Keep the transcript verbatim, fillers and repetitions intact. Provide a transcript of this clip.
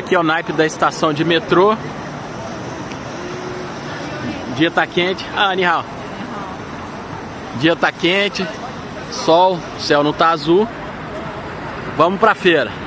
Aqui é o naipe da estação de metrô. Dia tá quente. Ah, Nihao. Dia tá quente, sol, o céu não tá azul. Vamos pra feira.